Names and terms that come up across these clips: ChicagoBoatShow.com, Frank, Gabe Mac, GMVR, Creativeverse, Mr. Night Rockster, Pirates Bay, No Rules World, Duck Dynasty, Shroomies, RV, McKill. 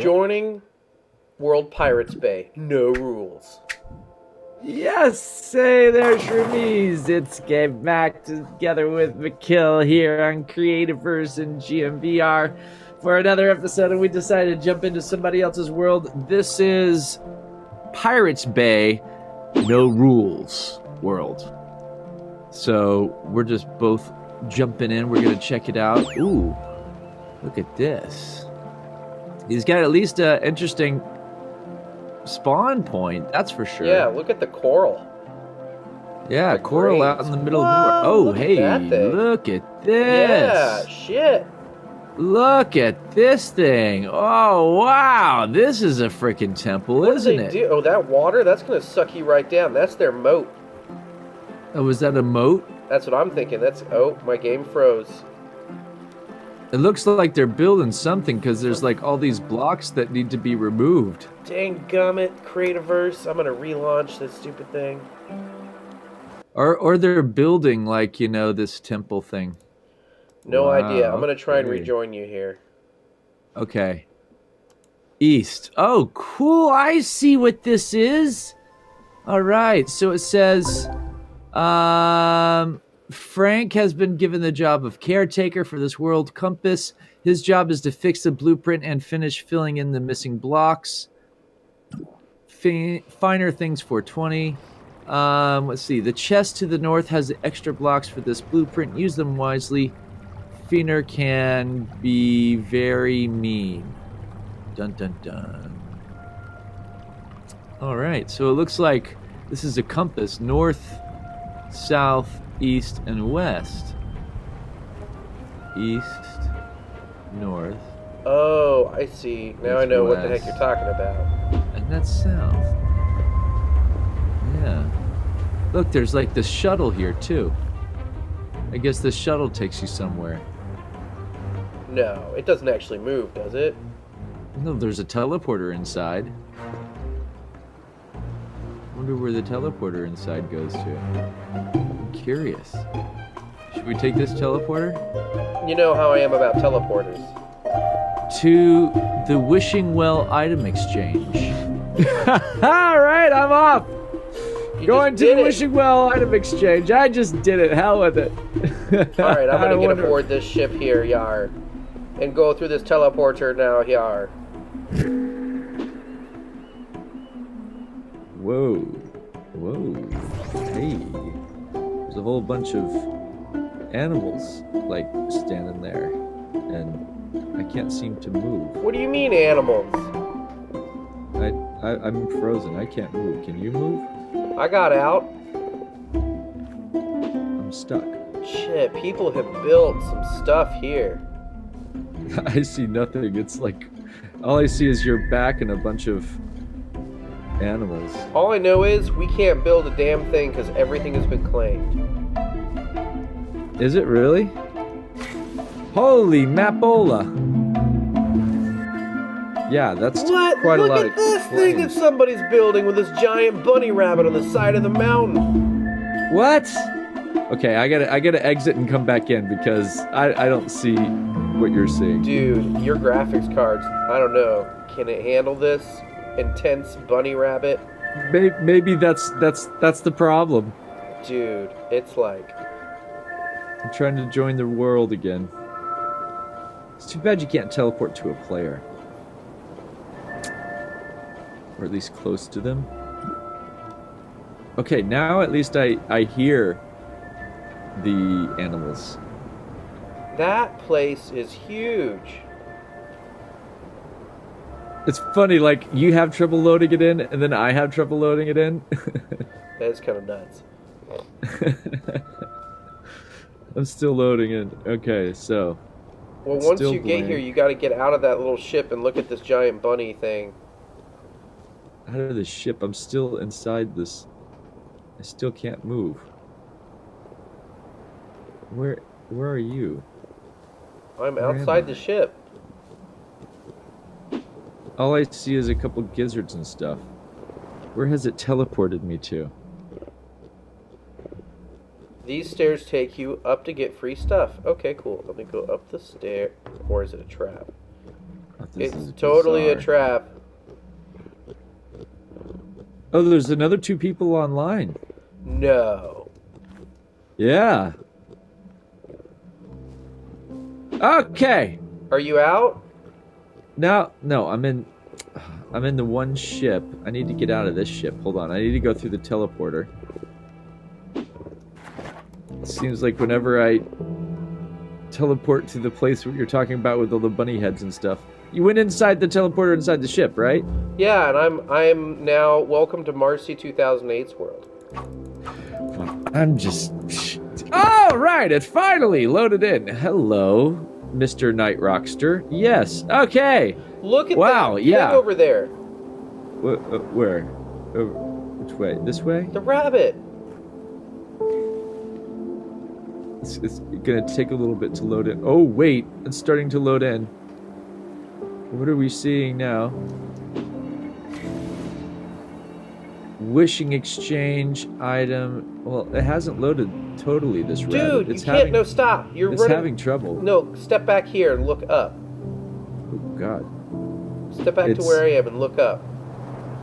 Joining World Pirates Bay. No rules. Yes, hey there, Shroomies. It's Gabe Mac together with McKill here on Creativeverse and GMVR for another episode, and we decided to jump into somebody else's world. This is Pirates Bay, No Rules World. So we're just both jumping in. We're going to check it out. Ooh, look at this. He's got at least an interesting spawn point, that's for sure. Yeah, look at the coral. Yeah, the coral out in the middle of the... Oh, hey, look at this. Yeah, shit. Look at this thing. Oh, wow. This is a freaking temple, isn't it? Oh, that water, that's going to suck you right down. That's their moat. Oh, is that a moat? That's what I'm thinking. That's... Oh, my game froze. It looks like they're building something because there's like all these blocks that need to be removed. Dang gummit, Creativeverse. I'm going to relaunch this stupid thing. Or they're building like, you know, this temple thing. No idea. I'm going to try and rejoin you here. Okay. East. Oh, cool. I see what this is. All right. So it says... Frank has been given the job of caretaker for this world compass. His job is to fix the blueprint and finish filling in the missing blocks. Finer things 420. Let's see. The chest to the north has the extra blocks for this blueprint. Use them wisely. Finer can be very mean. Dun, dun, dun. All right. So it looks like this is a compass. North, south, east and west. East, north. Oh, I see. Now I know what the heck you're talking about. And that's south. Yeah. Look, there's like this shuttle here too. I guess the shuttle takes you somewhere. No, it doesn't actually move, does it? No, there's a teleporter inside. I wonder where the teleporter inside goes to. Curious. Should we take this teleporter? You know how I am about teleporters. To the Wishing Well item exchange. All right, I'm off. Going to the Wishing Well item exchange. I just did it. Hell with it. All right, I'm going to get aboard this ship here, yar, and go through this teleporter now, yar. Whoa. Whoa. Hey. There's a whole bunch of animals, like, standing there, and I can't seem to move. What do you mean, animals? I'm frozen. I can't move. Can you move? I got out. I'm stuck. Shit, people have built some stuff here. I see nothing. It's like, all I see is your back and a bunch of... animals. All I know is we can't build a damn thing because everything has been claimed. Is it really? Holy Mapola! Yeah, that's quite a lot of... Look at this thing that somebody's building with this giant bunny rabbit on the side of the mountain. What? Okay, I gotta exit and come back in because I don't see what you're seeing. Dude, your graphics cards, I don't know. Can it handle this? Intense bunny rabbit. Maybe that's the problem, dude. It's like I'm trying to join the world again. It's too bad you can't teleport to a player, or at least close to them. Okay, now at least I hear the animals. That place is huge. It's funny, like, you have trouble loading it in, and then I have trouble loading it in. That is kind of nuts. I'm still loading in. Okay, so... Well, once you get here, you gotta get out of that little ship and look at this giant bunny thing. Out of the ship? I'm still inside this... I still can't move. Where are you? I'm outside the ship. All I see is a couple gizzards and stuff. Where has it teleported me to? These stairs take you up to get free stuff. Okay, cool. Let me go up the stair. Or is it a trap? Up the It's totally a trap. Oh, there's another two people online. No. Yeah. Okay. Are you out? No, no, I'm in the one ship. I need to get out of this ship. Hold on. I need to go through the teleporter. It seems like whenever I teleport to the place where you're talking about with all the bunny heads and stuff. You went inside the teleporter inside the ship, right? Yeah, and I'm now welcome to Marcy 2008's world. I'm just all right, it's finally loaded in. Hello, Mr. Night Rockster. Yes. Okay. Look at that. Yeah. Over there. Where? Which way? This way? The rabbit. It's gonna take a little bit to load in. Oh wait, it's starting to load in. What are we seeing now? Wishing exchange item. Well, it hasn't loaded totally this round. Dude, no, stop. You're running. It's having trouble. No, step back here and look up. Oh, God. Step back to where I am and look up.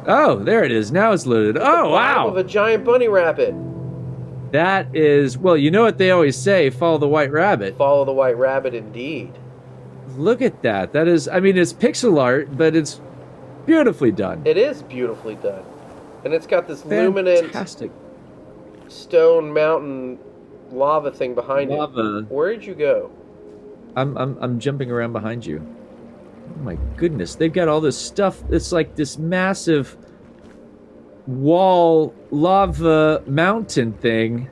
Oh, there it is. Now it's loaded. Oh, wow. Of a giant bunny rabbit. That is, well, you know what they always say, follow the white rabbit. Follow the white rabbit, indeed. Look at that. That is, I mean, it's pixel art, but it's beautifully done. It is beautifully done. And it's got this fantastic luminant stone mountain lava thing behind it. Where'd you go? I'm jumping around behind you. Oh my goodness. They've got all this stuff. It's like this massive wall lava mountain thing.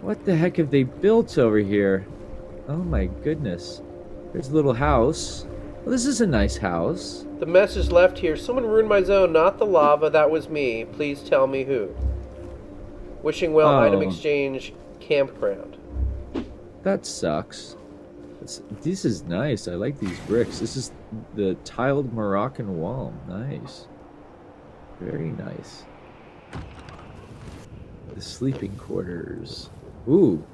What the heck have they built over here? Oh my goodness. There's a little house. Well, this is a nice house. The message left here. Someone ruined my zone, not the lava. That was me. Please tell me who. Wishing well, item exchange, campground. That sucks. This is nice. I like these bricks. This is the tiled Moroccan wall. Nice. Very nice. The sleeping quarters. Ooh.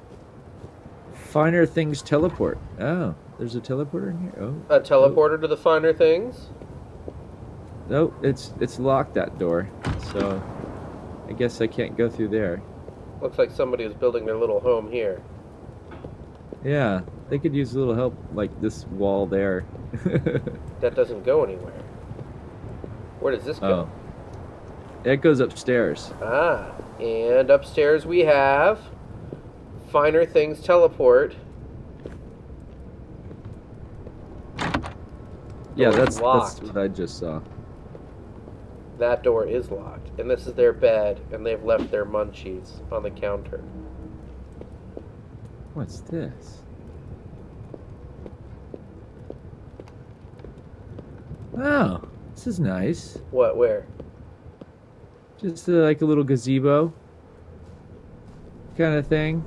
Finer things teleport. Oh. There's a teleporter in here. Oh, a teleporter to the finer things. No, it's locked, that door. So I guess I can't go through there. Looks like somebody is building their little home here. Yeah, they could use a little help, like this wall there. That doesn't go anywhere. Where does this go? It goes upstairs. Ah, and upstairs we have finer things teleport. Yeah, that's what I just saw. That door is locked. And this is their bed, and they've left their munchies on the counter. What's this? Wow, this is nice. What, where? Just like a little gazebo kind of thing.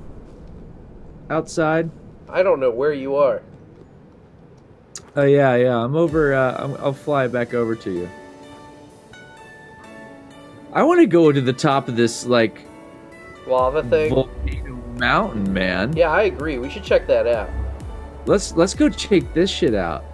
Outside. I don't know where you are. Oh, yeah, yeah, I'm over, I'll fly back over to you. I want to go to the top of this, like, lava thing? Volcano mountain, man. Yeah, I agree. We should check that out. Let's go check this shit out.